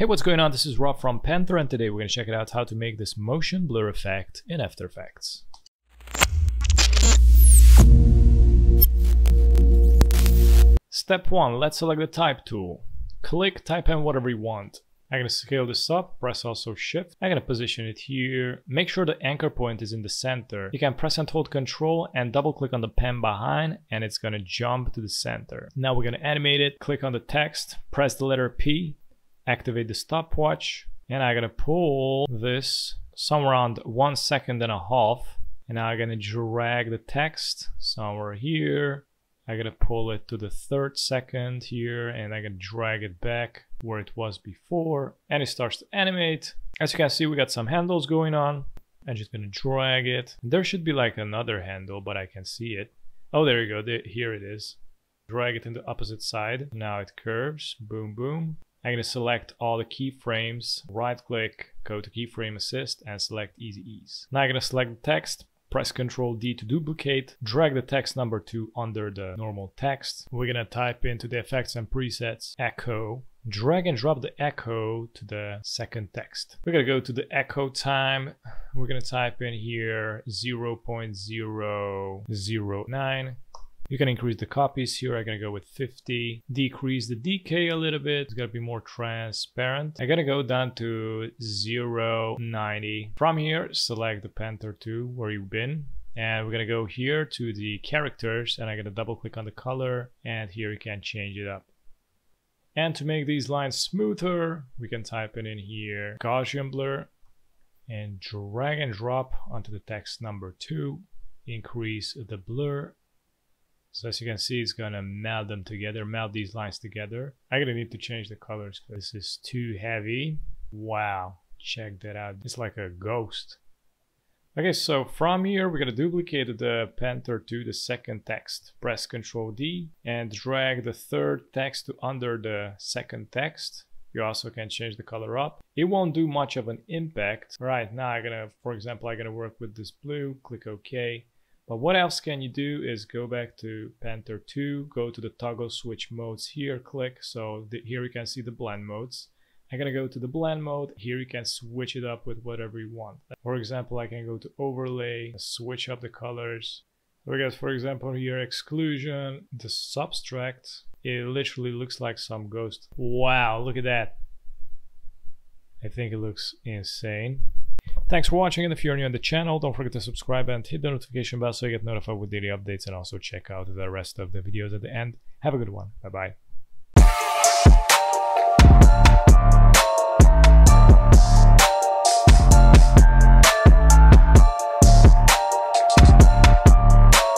Hey, what's going on? This is Rob from Panter, and today we're going to check it out how to make this motion blur effect in After Effects. Step 1, let's select the type tool. Click, type in whatever you want. I'm going to scale this up, press also shift. I'm going to position it here. Make sure the anchor point is in the center. You can press and hold control and double click on the pen behind, and it's going to jump to the center. Now we're going to animate it. Click on the text, press the letter P, activate the stopwatch, and I'm going to pull this somewhere around 1.5 seconds. And I'm going to drag the text somewhere here. I'm going to pull it to the 3rd second here, and I'm going to drag it back where it was before, and it starts to animate. As you can see, we got some handles going on. I'm just going to drag it. There should be like another handle, but I can see it. Oh, there you go. Here it is. Drag it in the opposite side. Now it curves. Boom, boom. I'm going to select all the keyframes, right click, go to keyframe assist, and select easy ease. Now I'm going to select the text. Press Ctrl D to duplicate, drag the text number 2 under the normal text. We're going to type into the effects and presets Echo. Drag and drop the Echo to the 2nd text. We're going to go to the Echo time. We're going to type in here 0.009. You can increase the copies here. I'm going to go with 50. Decrease the decay a little bit. It's going to be more transparent. I'm going to go down to 0.90. From here, select the Panter 2 where you've been. And we're going to go here to the characters. And I'm going to double click on the color. And here you can change it up. And to make these lines smoother, we can type it in here. Gaussian blur. And drag and drop onto the text number 2. Increase the blur. So as you can see, it's going to meld them together, meld these lines together. I'm going to need to change the colors because this is too heavy. Wow, check that out. It's like a ghost. Okay, so from here, we're going to duplicate the Panter to the 2nd text. Press Ctrl D and drag the 3rd text to under the 2nd text. You also can change the color up. It won't do much of an impact. Right now, for example, I'm going to work with this blue, click OK. But what else can you do is go back to Panter 2, go to the toggle switch modes here, click. So here you can see the blend modes. I'm going to go to the blend mode. Here you can switch it up with whatever you want. For example, I can go to overlay, switch up the colors. We got, for example, here exclusion, the subtract. It literally looks like some ghost. Wow, look at that. I think it looks insane. Thanks for watching, and if you're new on the channel, don't forget to subscribe and hit the notification bell so you get notified with daily updates, and also check out the rest of the videos at the end. Have a good one. Bye-bye.